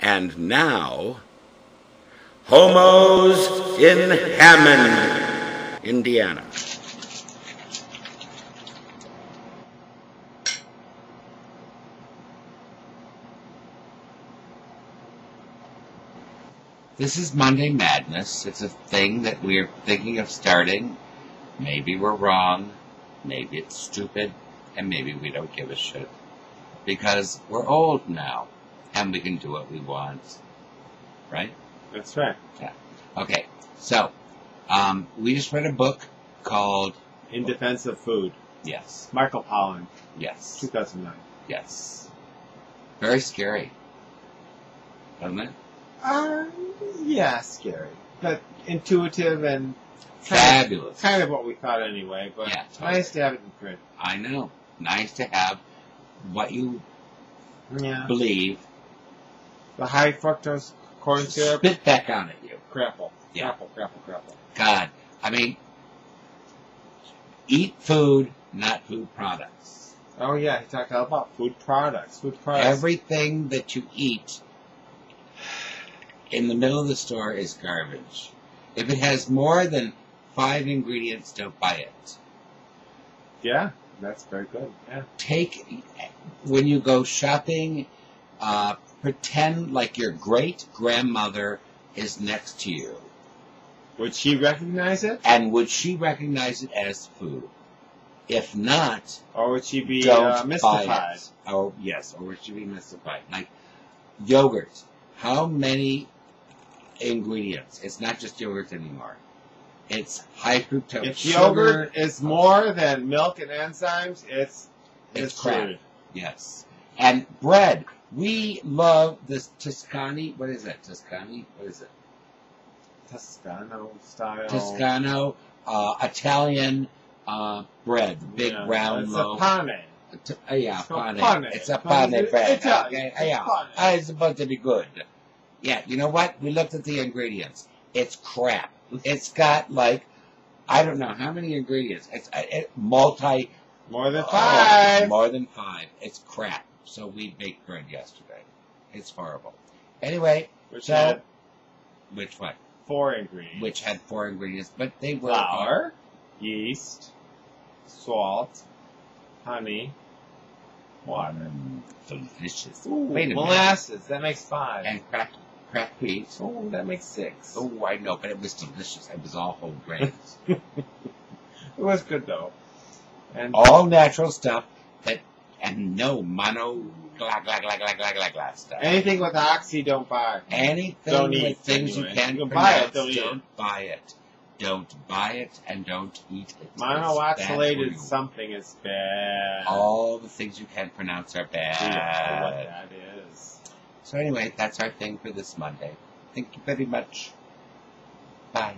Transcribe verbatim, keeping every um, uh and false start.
And now, Homos in Hammond, Indiana. This is Monday Madness. It's a thing that we're thinking of starting. Maybe we're wrong, maybe it's stupid, and maybe we don't give a shit. Because we're old now, and we can do what we want. Right? That's right. Yeah. Okay, so, um, we just read a book called... In Defense of Food. Yes. Michael Pollan. Yes. two thousand nine. Yes. Very scary. Doesn't it? Uh, yeah, scary. But intuitive and... Fabulous. Kind of, kind of what we thought anyway, but yeah, totally. Nice to have it in print. I know. Nice to have what you yeah. believe. The high fructose corn syrup. Spit back on at you. Crapple. Yeah. Crapple, crapple, crapple. God. I mean, eat food, not food products. Oh, yeah. He talked about food products. Food products. Everything that you eat in the middle of the store is garbage. If it has more than five ingredients, don't buy it. Yeah, that's very good. Yeah. Take, when you go shopping, uh, pretend like your great-grandmother is next to you. Would she recognize it? And would she recognize it as food? If not, or would she be uh, mystified? Oh, yes, or would she be mystified? Like yogurt. How many ingredients? It's not just yogurt anymore. It's high fructose. If yogurt sugar, is more than milk and enzymes, it's it's, it's crap. Food. Yes. And bread. We love this Toscani. What is that? Toscani? What is it? Toscano style. Toscano uh, Italian uh, bread. Big yeah, round loaf. It's a pane. T uh, yeah, it's pane. pane. It's a pane, pane bread. Okay. It's, yeah. pane. Uh, it's supposed to be good. Yeah, you know what? We looked at the ingredients. It's crap. It's got like, I don't know how many ingredients. It's it, multi. More than five. Oh, more than five. It's crap. So we baked bread yesterday. It's horrible. Anyway, which so had which one? Four ingredients. Which had four ingredients, but they were flour, yeast, salt, honey, water. Mm, delicious. Ooh, Wait a molasses. Minute. That makes five. And crack, crack peas. Oh, that makes six. Oh, I know, but it was delicious. It was all whole grains. It was good though. And all natural stuff that. And no mono, glack, glack, glack, glack, glack, glack, glack stuff. Anything with oxy, don't buy. Anything don't with eat, things anyway. you can't you can buy it, don't, don't eat. buy it. Don't buy it and don't eat it. Monooxylated something is bad. All the things you can't pronounce are bad. I don't know what that is. So anyway, that's our thing for this Monday. Thank you very much. Bye.